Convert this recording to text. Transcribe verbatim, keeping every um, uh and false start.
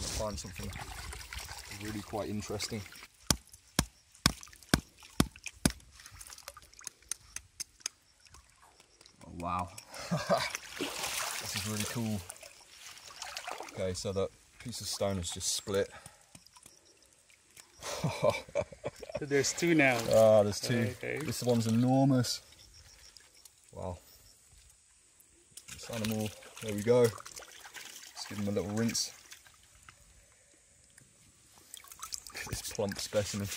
going to find something really quite interesting. Oh, wow. This is really cool. Okay, so that piece of stone has just split. There's two now. Ah, there's two. Okay. This one's enormous. Wow. This animal, there we go. Let's give him a little rinse. Look at this plump specimen.